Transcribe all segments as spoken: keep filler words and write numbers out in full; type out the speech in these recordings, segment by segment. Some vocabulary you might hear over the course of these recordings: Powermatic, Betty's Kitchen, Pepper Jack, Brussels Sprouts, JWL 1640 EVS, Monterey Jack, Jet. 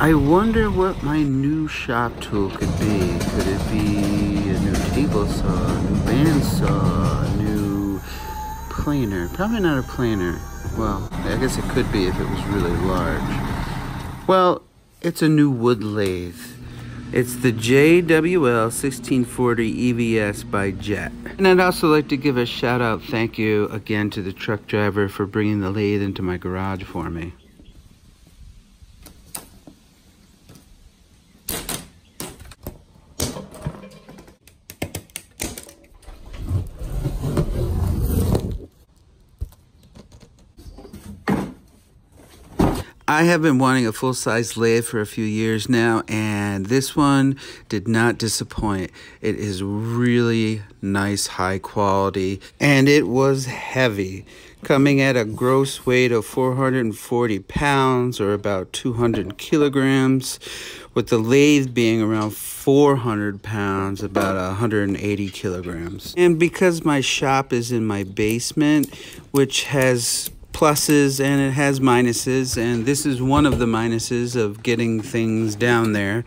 I wonder what my new shop tool could be. Could it be a new table saw, a new bandsaw, a new planer? Probably not a planer. Well, I guess it could be if it was really large. Well, it's a new wood lathe. It's the J W L sixteen forty E V S by Jet. And I'd also like to give a shout out thank you again to the truck driver for bringing the lathe into my garage for me. I have been wanting a full-size lathe for a few years now, and this one did not disappoint. It is really nice, high quality, and it was heavy, coming at a gross weight of four hundred forty pounds or about two hundred kilograms, with the lathe being around four hundred pounds, about one hundred eighty kilograms. And because my shop is in my basement, which has pluses and it has minuses, and this is one of the minuses of getting things down there,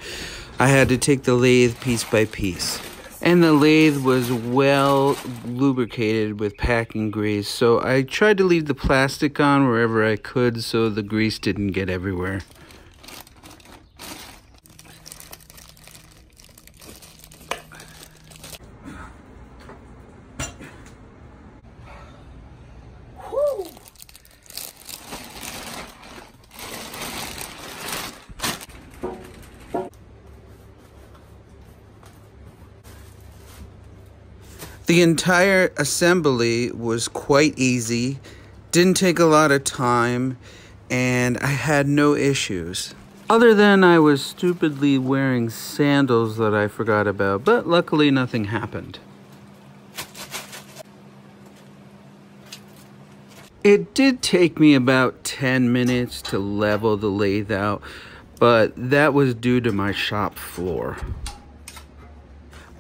I had to take the lathe piece by piece. And the lathe was well lubricated with packing grease, so I tried to leave the plastic on wherever I could so the grease didn't get everywhere. The entire assembly was quite easy, didn't take a lot of time, and I had no issues. Other than I was stupidly wearing sandals that I forgot about, but luckily nothing happened. It did take me about ten minutes to level the lathe out, but that was due to my shop floor.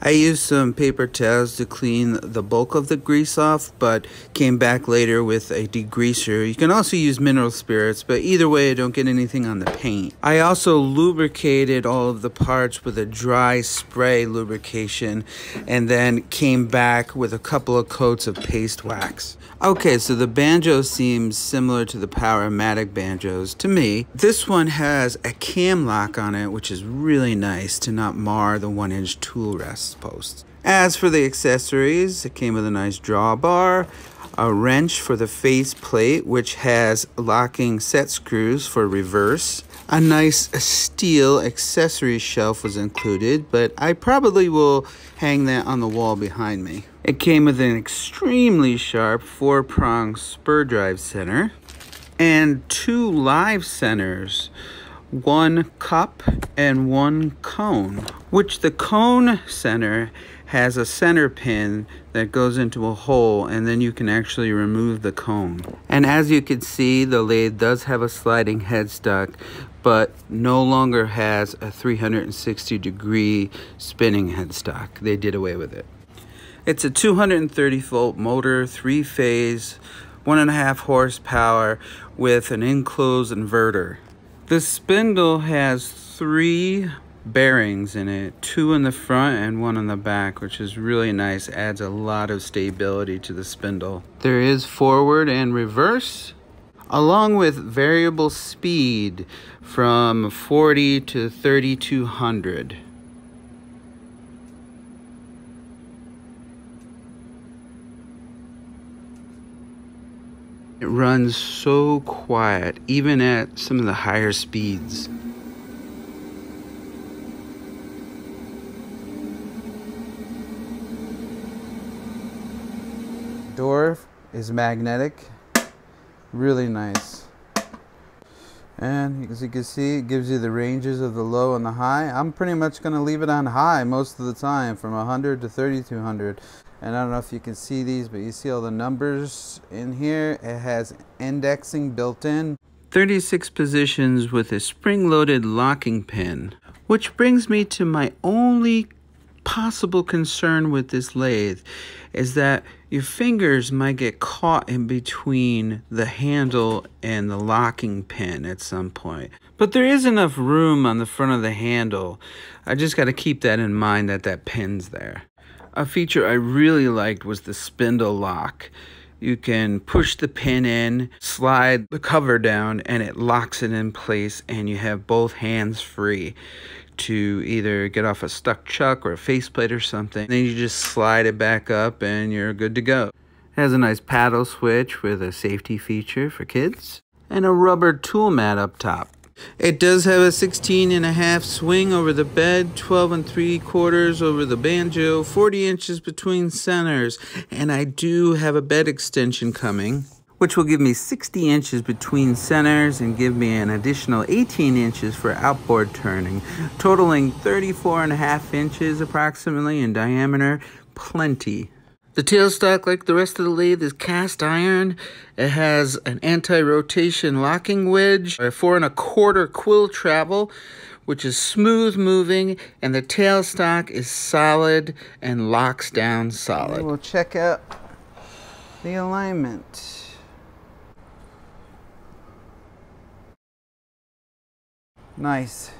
I used some paper towels to clean the bulk of the grease off, but came back later with a degreaser. You can also use mineral spirits, but either way, don't get anything on the paint. I also lubricated all of the parts with a dry spray lubrication, and then came back with a couple of coats of paste wax. Okay, so the banjo seems similar to the Powermatic banjos to me. This one has a cam lock on it, which is really nice to not mar the one-inch tool rest posts. As for the accessories, it came with a nice drawbar, a wrench for the face plate, which has locking set screws for reverse. A nice steel accessory shelf was included, but I probably will hang that on the wall behind me. It came with an extremely sharp four-prong spur drive center and two live centers, one cup and one cone, which the cone center has a center pin that goes into a hole, and then you can actually remove the cone. And as you can see, the lathe does have a sliding headstock, but no longer has a three hundred sixty degree spinning headstock. They did away with it. It's a two hundred thirty volt motor, three phase, one and a half horsepower with an enclosed inverter. The spindle has three bearings in it, two in the front and one in the back, which is really nice, adds a lot of stability to the spindle. There is forward and reverse, along with variable speed from forty to thirty-two hundred. It runs so quiet, even at some of the higher speeds. Door is magnetic, really nice. And as you can see, it gives you the ranges of the low and the high. I'm pretty much gonna leave it on high most of the time, from one hundred to thirty-two hundred. And I don't know if you can see these, but you see all the numbers in here. It has indexing built in. thirty-six positions with a spring-loaded locking pin. Which brings me to my only possible concern with this lathe, is that your fingers might get caught in between the handle and the locking pin at some point. But there is enough room on the front of the handle. I just got to keep that in mind, that that pin's there. A feature I really liked was the spindle lock. You can push the pin in, slide the cover down, and it locks it in place, and you have both hands free to either get off a stuck chuck or a faceplate or something. Then you just slide it back up and you're good to go. It has a nice paddle switch with a safety feature for kids and a rubber tool mat up top. It does have a sixteen and a half swing over the bed, twelve and three quarters over the banjo, forty inches between centers, and I do have a bed extension coming, which will give me sixty inches between centers and give me an additional eighteen inches for outboard turning, totaling thirty-four and a half inches approximately in diameter. Plenty. The tailstock, like the rest of the lathe, is cast iron. It has an anti-rotation locking wedge, a four and a quarter quill travel, which is smooth moving, and the tailstock is solid and locks down solid. We'll check out the alignment. Nice.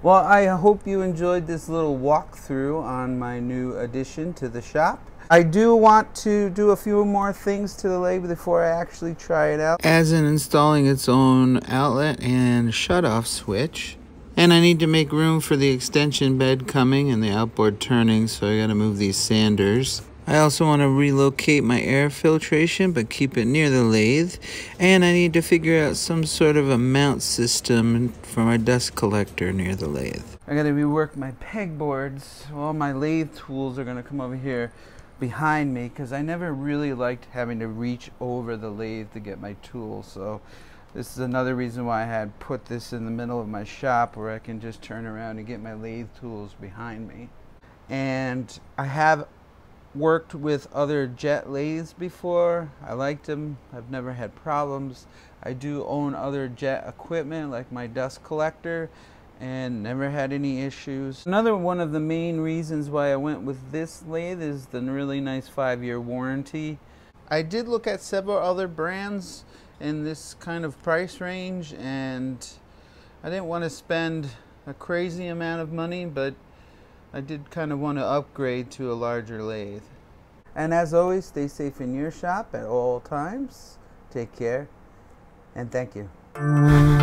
Well, I hope you enjoyed this little walkthrough on my new addition to the shop. I do want to do a few more things to the lathe before I actually try it out, as in installing its own outlet and shutoff switch. And I need to make room for the extension bed coming and the outboard turning, so I gotta move these sanders. I also want to relocate my air filtration, but keep it near the lathe. And I need to figure out some sort of a mount system for my dust collector near the lathe. I gotta rework my pegboards. All my lathe tools are gonna come over here behind me, because I never really liked having to reach over the lathe to get my tools. So this is another reason why I had put this in the middle of my shop, where I can just turn around and get my lathe tools behind me. And I have worked with other Jet lathes before. I liked them. I've never had problems. I do own other Jet equipment, like my dust collector, and never had any issues. Another one of the main reasons why I went with this lathe is the really nice five-year warranty. I did look at several other brands in this kind of price range, and I didn't want to spend a crazy amount of money, but I did kind of want to upgrade to a larger lathe. And as always, stay safe in your shop at all times. Take care, and thank you.